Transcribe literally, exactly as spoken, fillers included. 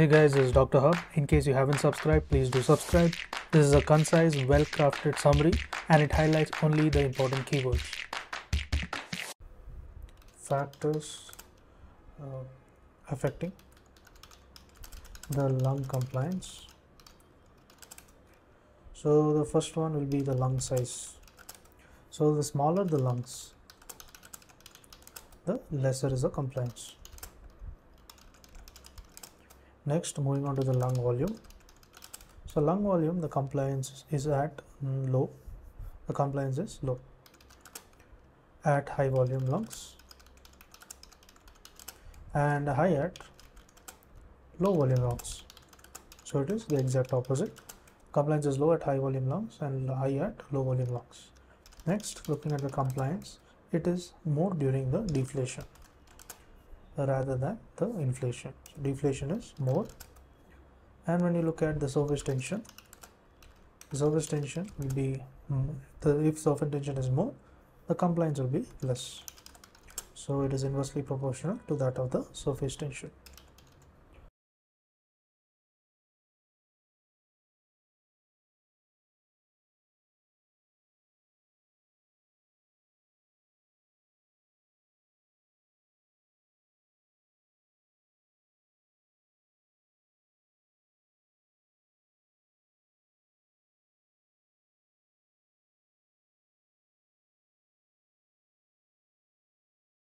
Hey guys, this is Doctor Hub. In case you haven't subscribed, please do subscribe. This is a concise, well-crafted summary and it highlights only the important keywords. Factors uh, affecting the lung compliance. So the first one will be the lung size. So the smaller the lungs, the lesser is the compliance. Next, moving on to the lung volume. So lung volume, the compliance is at low. The compliance is low. At high volume lungs and high at low volume lungs. So it is the exact opposite. Compliance is low at high volume lungs and high at low volume lungs. Next, looking at the compliance, it is more during the deflation rather than the inflation. So deflation is more. And when you look at the surface tension, the surface tension will be the if surface tension is more, the compliance will be less. So it is inversely proportional to that of the surface tension.